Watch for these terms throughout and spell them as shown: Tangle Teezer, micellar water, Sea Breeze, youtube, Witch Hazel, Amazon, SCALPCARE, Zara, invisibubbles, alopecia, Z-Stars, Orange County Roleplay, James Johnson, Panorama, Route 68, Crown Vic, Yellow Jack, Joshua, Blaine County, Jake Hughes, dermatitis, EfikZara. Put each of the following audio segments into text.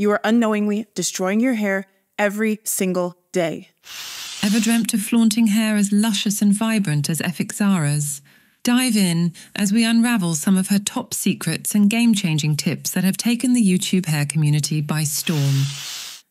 You are unknowingly destroying your hair every single day. Ever dreamt of flaunting hair as luscious and vibrant as EfikZara's? Dive in as we unravel some of her top secrets and game-changing tips that have taken the YouTube hair community by storm.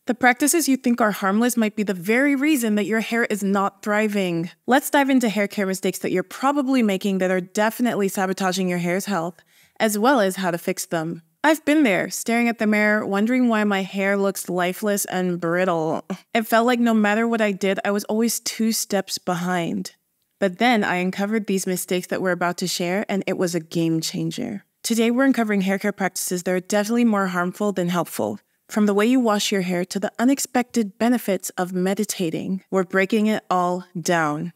The practices you think are harmless might be the very reason that your hair is not thriving. Let's dive into hair care mistakes that you're probably making that are definitely sabotaging your hair's health, as well as how to fix them. I've been there, staring at the mirror, wondering why my hair looks lifeless and brittle. It felt like no matter what I did, I was always 2 steps behind. But then I uncovered these mistakes that we're about to share, and it was a game changer. Today, we're uncovering hair care practices that are definitely more harmful than helpful. From the way you wash your hair to the unexpected benefits of meditating, we're breaking it all down.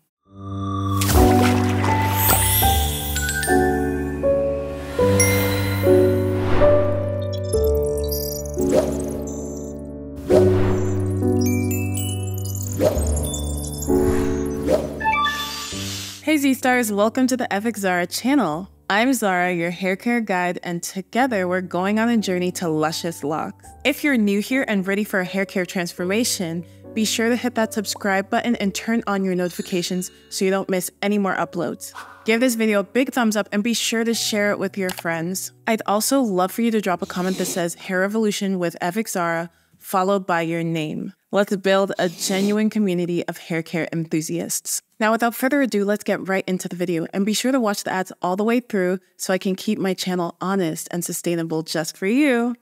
Hey Z-Stars, welcome to the EfikZara channel. I'm Zara, your hair care guide, and together we're going on a journey to luscious locks. If you're new here and ready for a hair care transformation, be sure to hit that subscribe button and turn on your notifications so you don't miss any more uploads. Give this video a big thumbs up and be sure to share it with your friends. I'd also love for you to drop a comment that says Hair Revolution with EfikZara, followed by your name. Let's build a genuine community of hair care enthusiasts. Now, without further ado, let's get right into the video, and be sure to watch the ads all the way through so I can keep my channel honest and sustainable just for you.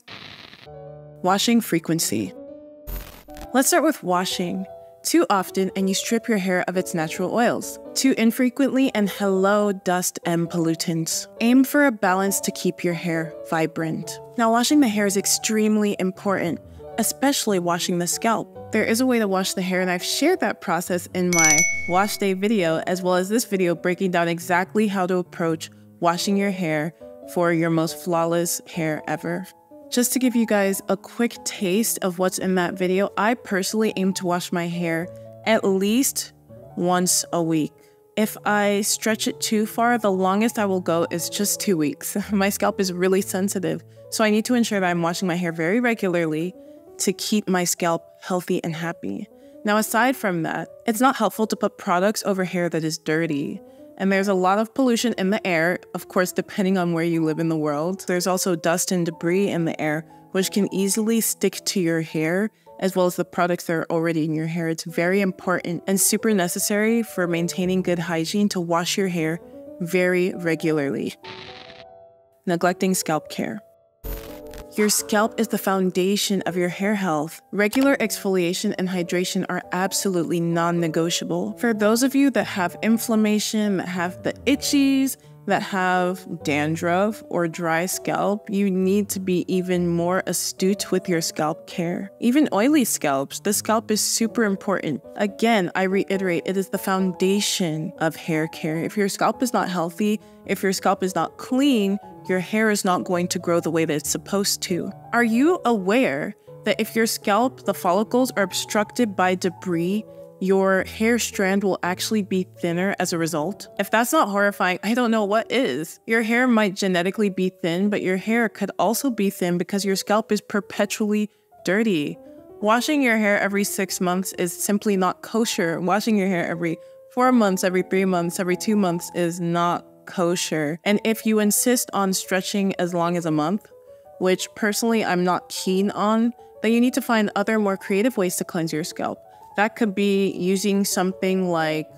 Washing frequency. Let's start with washing. Too often, and you strip your hair of its natural oils. Too infrequently, and hello, dust and pollutants. Aim for a balance to keep your hair vibrant. Now, washing the hair is extremely important, especially washing the scalp. There is a way to wash the hair, and I've shared that process in my wash day video, as well as this video breaking down exactly how to approach washing your hair for your most flawless hair ever. Just to give you guys a quick taste of what's in that video, I personally aim to wash my hair at least once a week. If I stretch it too far, the longest I will go is just 2 weeks. My scalp is really sensitive, so I need to ensure that I'm washing my hair very regularly to keep my scalp healthy and happy. Now, aside from that, it's not helpful to put products over hair that is dirty. And there's a lot of pollution in the air, of course, depending on where you live in the world. There's also dust and debris in the air, which can easily stick to your hair, as well as the products that are already in your hair. It's very important and super necessary for maintaining good hygiene to wash your hair very regularly. Neglecting scalp care. Your scalp is the foundation of your hair health. Regular exfoliation and hydration are absolutely non-negotiable. For those of you that have inflammation, that have the itchies, that have dandruff or dry scalp, you need to be even more astute with your scalp care. Even oily scalps, the scalp is super important. Again, I reiterate, it is the foundation of hair care. If your scalp is not healthy, if your scalp is not clean, your hair is not going to grow the way that it's supposed to. Are you aware that if your scalp, the follicles, are obstructed by debris, your hair strand will actually be thinner as a result? If that's not horrifying, I don't know what is. Your hair might genetically be thin, but your hair could also be thin because your scalp is perpetually dirty. Washing your hair every 6 months is simply not kosher. Washing your hair every 4 months, every 3 months, every 2 months is not kosher. And if you insist on stretching as long as a month, which personally I'm not keen on, then you need to find other more creative ways to cleanse your scalp. That could be using something like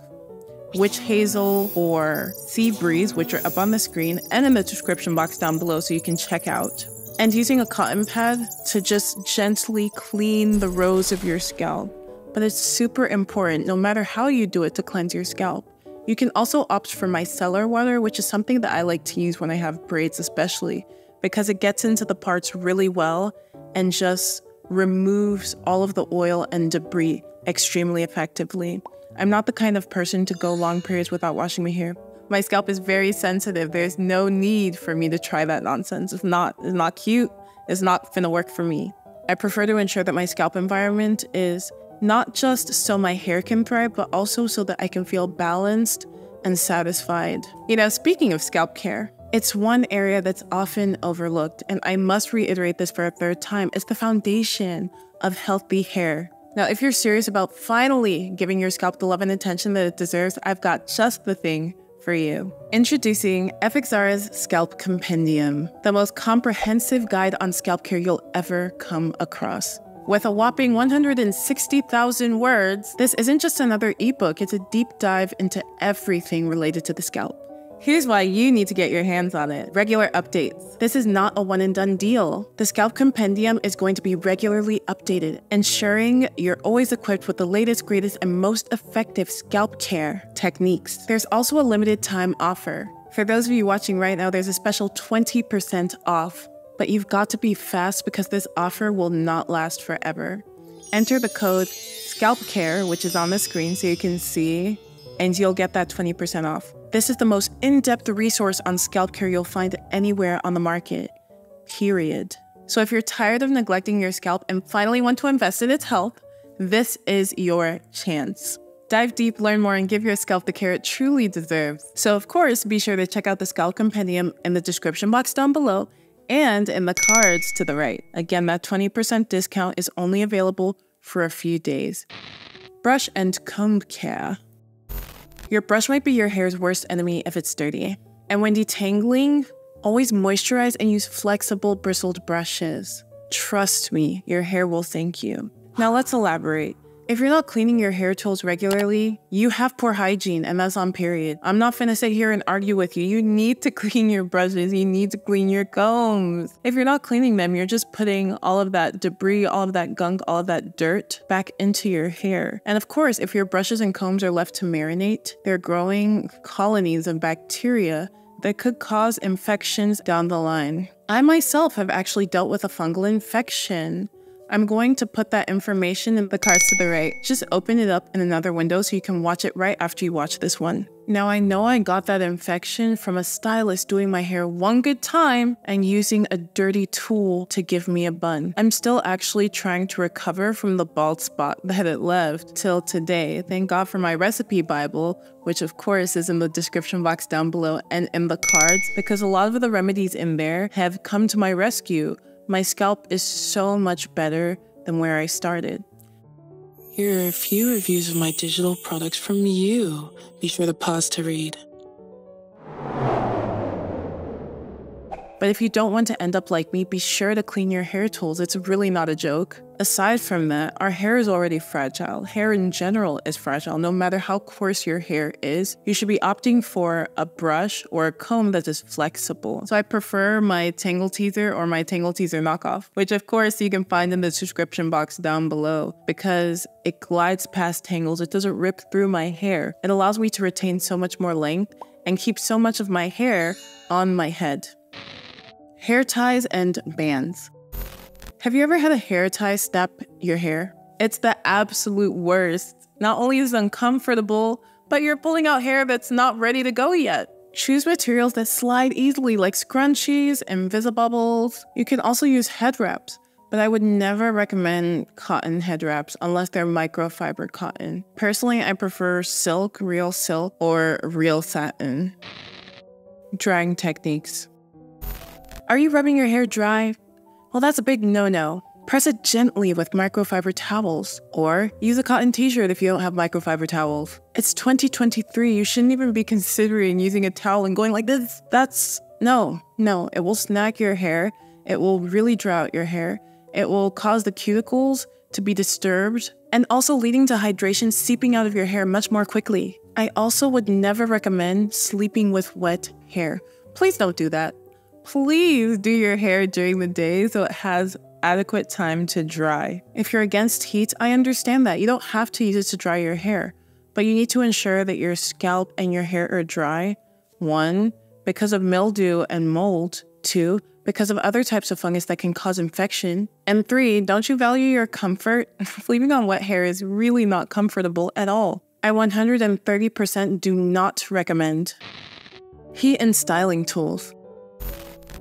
Witch Hazel or Sea Breeze, which are up on the screen and in the description box down below so you can check out. And using a cotton pad to just gently clean the rows of your scalp. But it's super important, no matter how you do it, to cleanse your scalp. You can also opt for micellar water, which is something that I like to use when I have braids especially, because it gets into the parts really well and just removes all of the oil and debris extremely effectively. I'm not the kind of person to go long periods without washing my hair. My scalp is very sensitive. There's no need for me to try that nonsense. It's not cute. It's not finna work for me. I prefer to ensure that my scalp environment is not just so my hair can thrive, but also so that I can feel balanced and satisfied. You know, speaking of scalp care, It's one area that's often overlooked, and I must reiterate this for a third time. It's the foundation of healthy hair. Now, if you're serious about finally giving your scalp the love and attention that it deserves, I've got just the thing for you. Introducing EfikZara's Scalp Compendium, the most comprehensive guide on scalp care you'll ever come across. With a whopping 160,000 words, this isn't just another ebook, it's a deep dive into everything related to the scalp. Here's why you need to get your hands on it. Regular updates. This is not a one and done deal. The Scalp Compendium is going to be regularly updated, ensuring you're always equipped with the latest, greatest, and most effective scalp care techniques. There's also a limited time offer. For those of you watching right now, there's a special 20% off, but you've got to be fast because this offer will not last forever. Enter the code SCALPCARE, which is on the screen so you can see, and you'll get that 20% off. This is the most in-depth resource on scalp care you'll find anywhere on the market, period. So if you're tired of neglecting your scalp and finally want to invest in its health, this is your chance. Dive deep, learn more, and give your scalp the care it truly deserves. So of course, be sure to check out the Scalp Compendium in the description box down below and in the cards to the right. Again, that 20% discount is only available for a few days. Brush and comb care. Your brush might be your hair's worst enemy if it's dirty. And when detangling, always moisturize and use flexible bristled brushes. Trust me, your hair will thank you. Now let's elaborate. If you're not cleaning your hair tools regularly, you have poor hygiene, and that's on period. I'm not finna sit here and argue with you. You need to clean your brushes, you need to clean your combs. If you're not cleaning them, you're just putting all of that debris, all of that gunk, all of that dirt back into your hair. And of course, if your brushes and combs are left to marinate, they're growing colonies of bacteria that could cause infections down the line. I myself have actually dealt with a fungal infection. I'm going to put that information in the cards to the right. Just open it up in another window so you can watch it right after you watch this one. Now I know I got that infection from a stylist doing my hair one good time and using a dirty tool to give me a bun. I'm still actually trying to recover from the bald spot that it left till today. Thank God for my recipe Bible, which of course is in the description box down below and in the cards, because a lot of the remedies in there have come to my rescue. My scalp is so much better than where I started. Here are a few reviews of my digital products from you. Be sure to pause to read. But if you don't want to end up like me, be sure to clean your hair tools. It's really not a joke. Aside from that, our hair is already fragile. Hair in general is fragile. No matter how coarse your hair is, you should be opting for a brush or a comb that is flexible. So I prefer my Tangle Teezer or my Tangle Teezer knockoff, which of course you can find in the description box down below, because it glides past tangles. It doesn't rip through my hair. It allows me to retain so much more length and keep so much of my hair on my head. Hair ties and bands. Have you ever had a hair tie snap your hair? It's the absolute worst. Not only is it uncomfortable, but you're pulling out hair that's not ready to go yet. Choose materials that slide easily like scrunchies, invisibubbles. You can also use head wraps, but I would never recommend cotton head wraps unless they're microfiber cotton. Personally, I prefer silk, real silk, or real satin. Drying techniques. Are you rubbing your hair dry? Well, that's a big no-no. Press it gently with microfiber towels, or use a cotton t-shirt if you don't have microfiber towels. It's 2023, you shouldn't even be considering using a towel and going like this. No, it will snag your hair. It will really dry out your hair. It will cause the cuticles to be disturbed, and also leading to hydration seeping out of your hair much more quickly. I also would never recommend sleeping with wet hair. Please don't do that. Please do your hair during the day so it has adequate time to dry. If you're against heat, I understand that. You don't have to use it to dry your hair, but you need to ensure that your scalp and your hair are dry. 1, because of mildew and mold. 2, because of other types of fungus that can cause infection. And 3, don't you value your comfort? Sleeping on wet hair is really not comfortable at all. I 130% do not recommend. Heat and styling tools.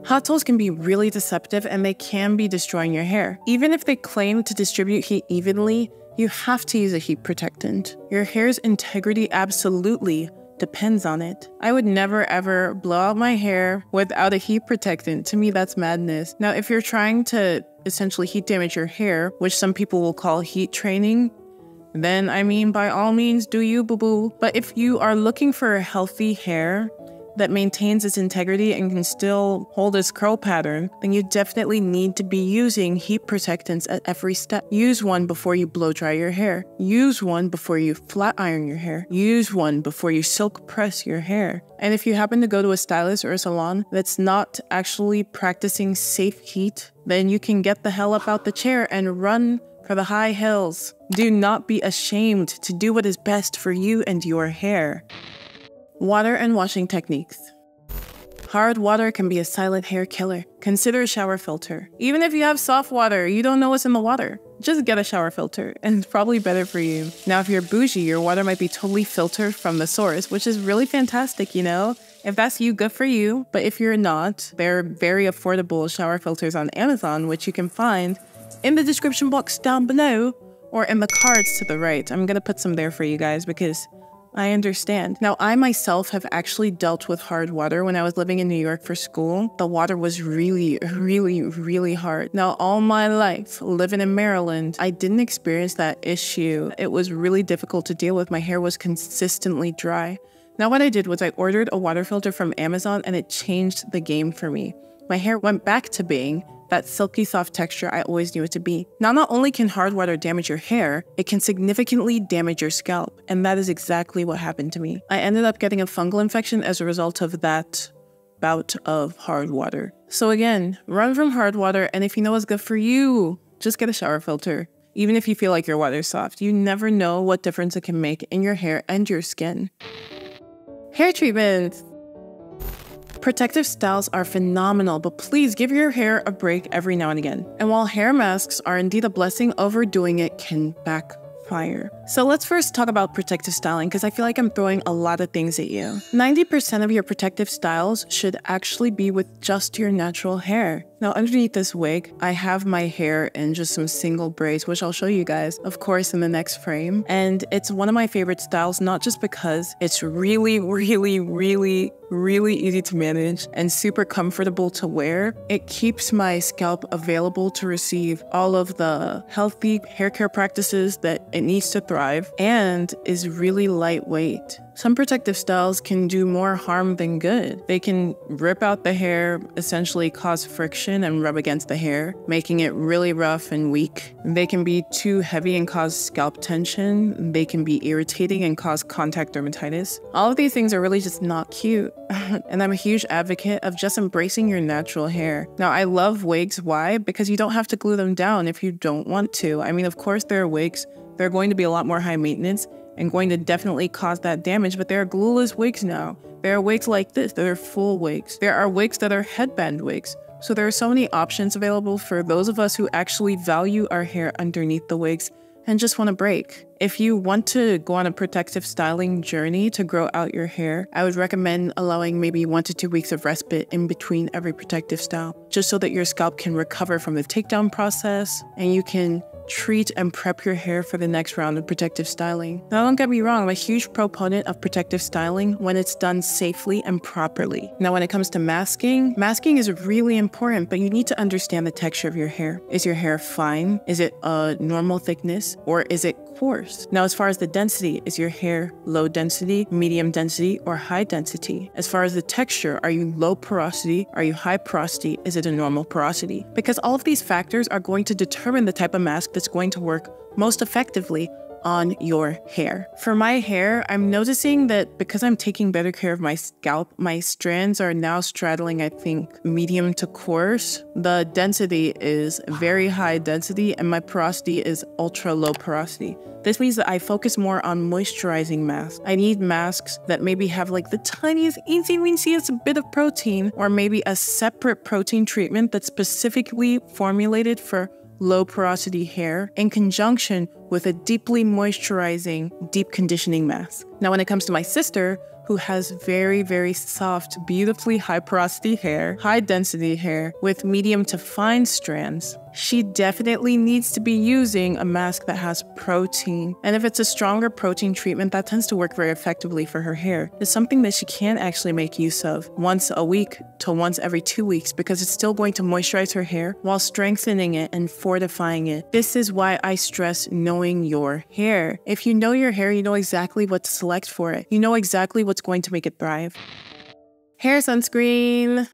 Hot tools can be really deceptive, and they can be destroying your hair. Even if they claim to distribute heat evenly, you have to use a heat protectant. Your hair's integrity absolutely depends on it. I would never ever blow out my hair without a heat protectant. To me, that's madness. Now, if you're trying to essentially heat damage your hair, which some people will call heat training, then I mean, by all means, do you, boo-boo. But if you are looking for healthy hair that maintains its integrity and can still hold its curl pattern, then you definitely need to be using heat protectants at every step. Use one before you blow dry your hair. Use one before you flat iron your hair. Use one before you silk press your hair. And if you happen to go to a stylist or a salon that's not actually practicing safe heat, then you can get the hell up out the chair and run for the high hills. Do not be ashamed to do what is best for you and your hair. Water and washing techniques. Hard water can be a silent hair killer. Consider a shower filter. Even if you have soft water, you don't know what's in the water. Just get a shower filter, and it's probably better for you. Now, if you're bougie, your water might be totally filtered from the source, which is really fantastic, you know? If that's you, good for you. But if you're not, there are very affordable shower filters on Amazon, which you can find in the description box down below or in the cards to the right. I'm gonna put some there for you guys because I understand. Now, I myself have actually dealt with hard water when I was living in New York for school. The water was really hard. Now, all my life living in Maryland, I didn't experience that issue. It was really difficult to deal with. My hair was consistently dry. Now, what I did was I ordered a water filter from Amazon and it changed the game for me. My hair went back to being that silky soft texture I always knew it to be. Now, not only can hard water damage your hair, it can significantly damage your scalp. And that is exactly what happened to me. I ended up getting a fungal infection as a result of that bout of hard water. So again, run from hard water, and if you know what's good for you, just get a shower filter. Even if you feel like your water's soft, you never know what difference it can make in your hair and your skin. Hair treatments. Protective styles are phenomenal, but please give your hair a break every now and again. And while hair masks are indeed a blessing, overdoing it can backfire. So let's first talk about protective styling, because I feel like I'm throwing a lot of things at you. 90% of your protective styles should actually be with just your natural hair. Now, underneath this wig, I have my hair in just some single braids, which I'll show you guys, of course, in the next frame. And it's one of my favorite styles, not just because it's really easy to manage and super comfortable to wear. It keeps my scalp available to receive all of the healthy hair care practices that it needs to thrive and is really lightweight. Some protective styles can do more harm than good. They can rip out the hair, essentially cause friction and rub against the hair, making it really rough and weak. They can be too heavy and cause scalp tension. They can be irritating and cause contact dermatitis. All of these things are really just not cute. And I'm a huge advocate of just embracing your natural hair. Now, I love wigs. Why? Because you don't have to glue them down if you don't want to. I mean, of course, there are wigs. They're going to be a lot more high maintenance and going to definitely cause that damage, but there are glueless wigs now. There are wigs like this that are full wigs. There are wigs that are headband wigs. So there are so many options available for those of us who actually value our hair underneath the wigs and just want a break. If you want to go on a protective styling journey to grow out your hair, I would recommend allowing maybe 1 to 2 weeks of respite in between every protective style, just so that your scalp can recover from the takedown process and you can treat and prep your hair for the next round of protective styling. Now, don't get me wrong, I'm a huge proponent of protective styling when it's done safely and properly. Now, when it comes to masking, masking is really important, but you need to understand the texture of your hair. Is your hair fine? Is it a normal thickness, or is it coarse? Now, as far as the density, is your hair low density, medium density, or high density? As far as the texture, are you low porosity? Are you high porosity? Is it a normal porosity? Because all of these factors are going to determine the type of mask that's going to work most effectively on your hair. For my hair, I'm noticing that because I'm taking better care of my scalp, my strands are now straddling, I think, medium to coarse. The density is very high density and my porosity is ultra low porosity. This means that I focus more on moisturizing masks. I need masks that maybe have like the tiniest, eensy-weensiest bit of protein, or maybe a separate protein treatment that's specifically formulated for low porosity hair in conjunction with a deeply moisturizing, deep conditioning mask. Now, when it comes to my sister, who has very, very soft, beautifully high porosity hair, high density hair with medium to fine strands, she definitely needs to be using a mask that has protein. And if it's a stronger protein treatment, that tends to work very effectively for her hair. It's something that she can actually make use of once a week to once every 2 weeks, because it's still going to moisturize her hair while strengthening it and fortifying it. This is why I stress knowing your hair. If you know your hair, you know exactly what to select for it. You know exactly what's going to make it thrive. Hair sunscreen.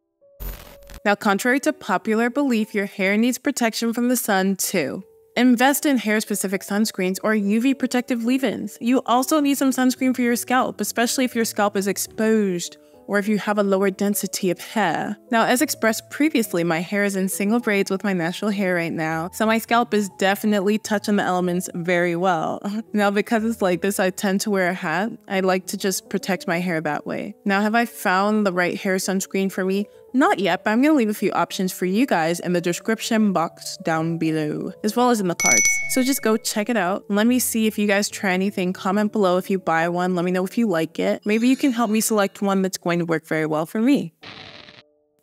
Now, contrary to popular belief, your hair needs protection from the sun too. Invest in hair-specific sunscreens or UV protective leave-ins. You also need some sunscreen for your scalp, especially if your scalp is exposed or if you have a lower density of hair. Now, as expressed previously, my hair is in single braids with my natural hair right now, so my scalp is definitely touching the elements very well. Now, because it's like this, I tend to wear a hat. I like to just protect my hair that way. Now, have I found the right hair sunscreen for me? Not yet, but I'm going to leave a few options for you guys in the description box down below, as well as in the cards. So just go check it out. Let me see if you guys try anything. Comment below if you buy one. Let me know if you like it. Maybe you can help me select one that's going to work very well for me.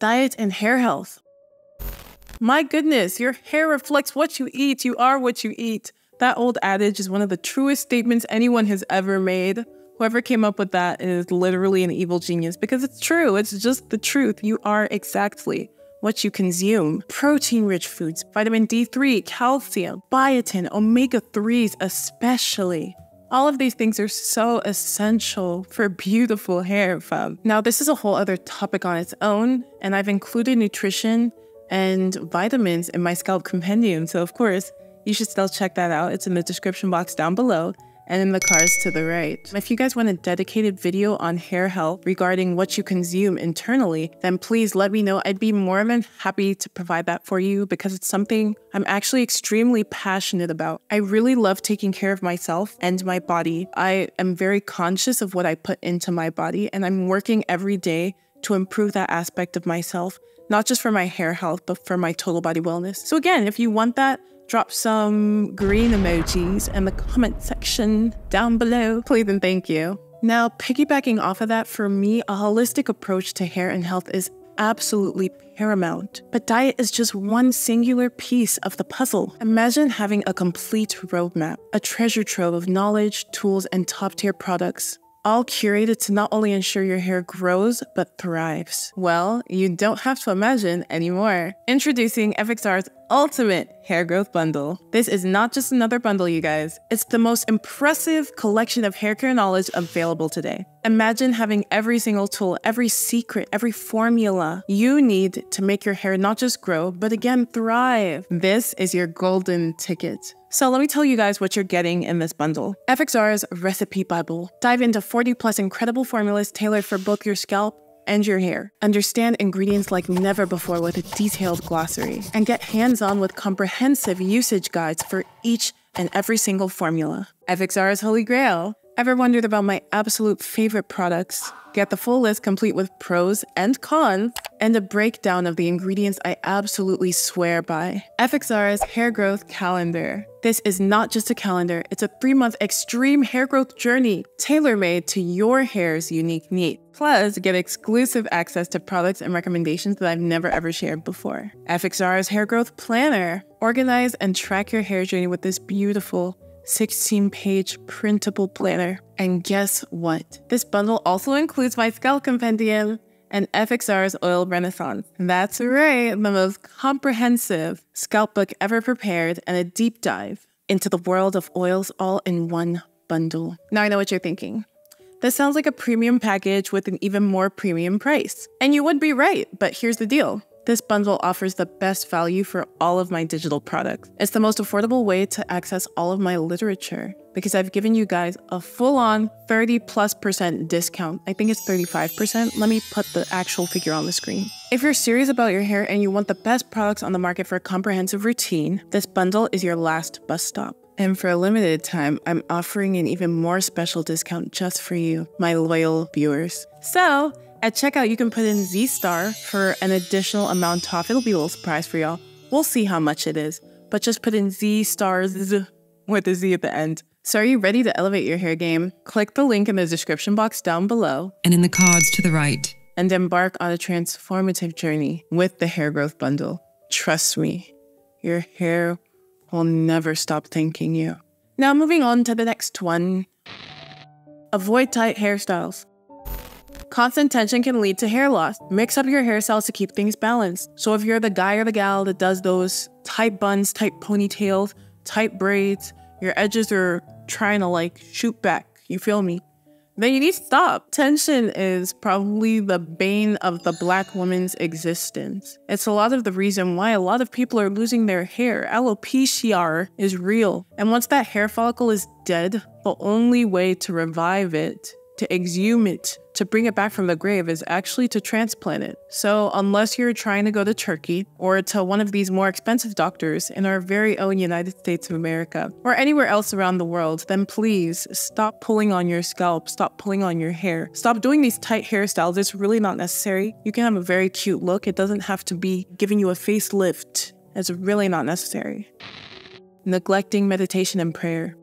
Diet and hair health. My goodness, your hair reflects what you eat. You are what you eat. That old adage is one of the truest statements anyone has ever made. Whoever came up with that is literally an evil genius, because it's true. It's just the truth. You are exactly what you consume. Protein-rich foods, vitamin D3, calcium, biotin, omega-3s especially. All of these things are so essential for beautiful hair, fam. Now, this is a whole other topic on its own, and I've included nutrition and vitamins in my scalp compendium. So, of course, you should still check that out. It's in the description box down below and in the cards to the right. If you guys want a dedicated video on hair health regarding what you consume internally, then please let me know. I'd be more than happy to provide that for you, because it's something I'm actually extremely passionate about. I really love taking care of myself and my body. I am very conscious of what I put into my body, and I'm working every day to improve that aspect of myself, not just for my hair health, but for my total body wellness. So again, if you want that, drop some green emojis in the comment section down below. Please and thank you. Now, piggybacking off of that, for me, a holistic approach to hair and health is absolutely paramount. But diet is just one singular piece of the puzzle. Imagine having a complete roadmap, a treasure trove of knowledge, tools, and top-tier products, all curated to not only ensure your hair grows, but thrives. Well, you don't have to imagine anymore. Introducing EfikZara's Ultimate Hair Growth Bundle. This is not just another bundle, you guys. It's the most impressive collection of haircare knowledge available today. Imagine having every single tool, every secret, every formula you need to make your hair not just grow, but again, thrive. This is your golden ticket. So let me tell you guys what you're getting in this bundle. EfikZara's Recipe Bible. Dive into 40+ incredible formulas tailored for both your scalp and your hair. Understand ingredients like never before with a detailed glossary, and get hands-on with comprehensive usage guides for each and every single formula. EfikZara's Holy Grail. Ever wondered about my absolute favorite products? Get the full list complete with pros and cons and a breakdown of the ingredients I absolutely swear by. EfikZara's Hair Growth Calendar. This is not just a calendar, it's a 3-month extreme hair growth journey tailor-made to your hair's unique needs. Plus, get exclusive access to products and recommendations that I've never ever shared before. EfikZara's Hair Growth Planner. Organize and track your hair journey with this beautiful 16-page printable planner. And guess what? This bundle also includes my scalp compendium and EfikZara's Oil Renaissance. That's right, the most comprehensive scalp book ever prepared, and a deep dive into the world of oils all in one bundle. Now I know what you're thinking. This sounds like a premium package with an even more premium price. And you would be right, but here's the deal. This bundle offers the best value for all of my digital products. It's the most affordable way to access all of my literature, because I've given you guys a full-on 30+% discount. I think it's 35%. Let me put the actual figure on the screen. If you're serious about your hair and you want the best products on the market for a comprehensive routine, this bundle is your last bus stop. And for a limited time, I'm offering an even more special discount just for you, my loyal viewers. So, at checkout, you can put in Z-Star for an additional amount off. It'll be a little surprise for y'all. We'll see how much it is. But just put in Z-Stars with a Z at the end So are you ready to elevate your hair game? Click the link in the description box down below and in the cards to the right, and embark on a transformative journey with the hair growth bundle. Trust me, your hair will never stop thanking you. Now moving on to the next one. Avoid tight hairstyles. Constant tension can lead to hair loss. Mix up your hairstyles to keep things balanced. So if you're the guy or the gal that does those tight buns, tight ponytails, tight braids, your edges are trying to like shoot back, you feel me? Then you need to stop. Tension is probably the bane of the Black woman's existence. It's a lot of the reason why a lot of people are losing their hair. Alopecia is real. And once that hair follicle is dead, the only way to revive it, to exhume it, to bring it back from the grave is actually to transplant it. So unless you're trying to go to Turkey or to one of these more expensive doctors in our very own United States of America or anywhere else around the world, then please stop pulling on your scalp, stop pulling on your hair, stop doing these tight hairstyles. It's really not necessary. You can have a very cute look. It doesn't have to be giving you a facelift. It's really not necessary. Neglecting meditation and prayer.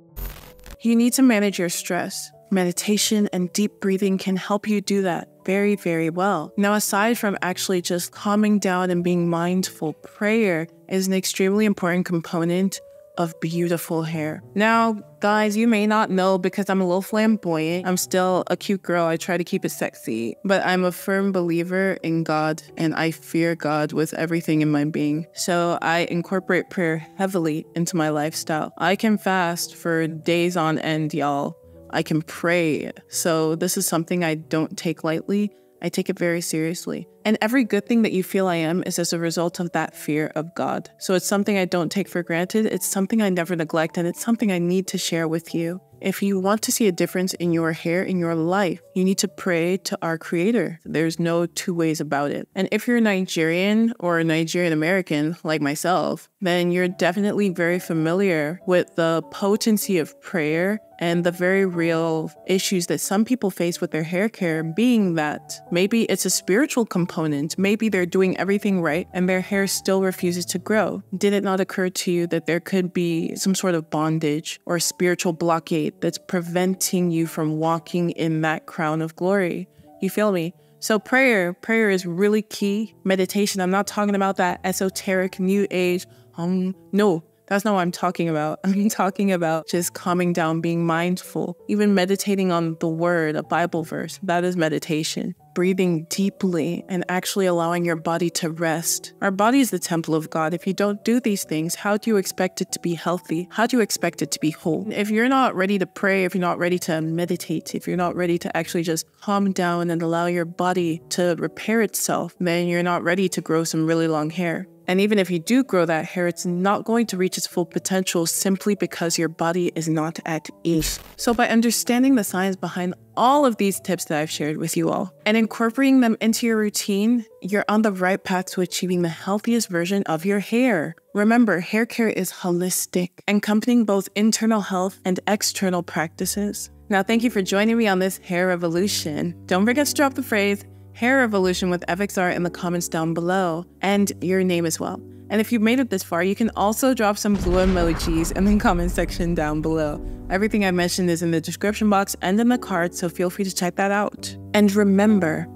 You need to manage your stress. Meditation and deep breathing can help you do that very, very well. Now, aside from actually just calming down and being mindful, prayer is an extremely important component of beautiful hair. Now, guys, you may not know because I'm a little flamboyant. I'm still a cute girl. I try to keep it sexy, but I'm a firm believer in God and I fear God with everything in my being. So I incorporate prayer heavily into my lifestyle. I can fast for days on end, y'all. I can pray. So this is something I don't take lightly. I take it very seriously. And every good thing that you feel I am is as a result of that fear of God. So it's something I don't take for granted. It's something I never neglect, and it's something I need to share with you. If you want to see a difference in your hair, in your life, you need to pray to our Creator. There's no two ways about it. And if you're Nigerian or Nigerian American, like myself, then you're definitely very familiar with the potency of prayer and the very real issues that some people face with their hair care, being that maybe it's a spiritual component. Maybe they're doing everything right and their hair still refuses to grow. Did it not occur to you that there could be some sort of bondage or spiritual blockade that's preventing you from walking in that crown of glory? You feel me? So prayer is really key. Meditation, I'm not talking about that esoteric new age. No. That's not what I'm talking about. I'm talking about just calming down, being mindful, even meditating on the word, a Bible verse. That is meditation. Breathing deeply and actually allowing your body to rest. Our body is the temple of God. If you don't do these things, how do you expect it to be healthy? How do you expect it to be whole? If you're not ready to pray, if you're not ready to meditate, if you're not ready to actually just calm down and allow your body to repair itself, then you're not ready to grow some really long hair. And even if you do grow that hair, it's not going to reach its full potential simply because your body is not at ease. So by understanding the science behind all of these tips that I've shared with you all and incorporating them into your routine, you're on the right path to achieving the healthiest version of your hair. Remember, hair care is holistic, encompassing both internal health and external practices. Now, thank you for joining me on this hair revolution. Don't forget to drop the phrase hair revolution with EfikZara in the comments down below, and your name as well. And if you've made it this far, you can also drop some blue emojis in the comment section down below. Everything I mentioned is in the description box and in the card, so feel free to check that out. And remember,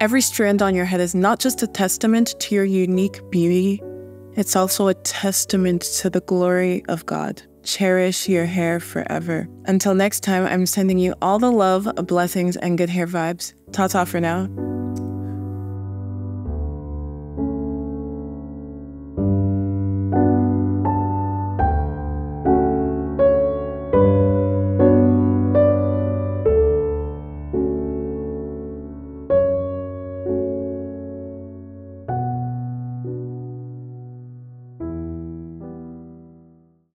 every strand on your head is not just a testament to your unique beauty, it's also a testament to the glory of God. Cherish your hair forever. Until next time, I'm sending you all the love, blessings, and good hair vibes. Ta-ta for now.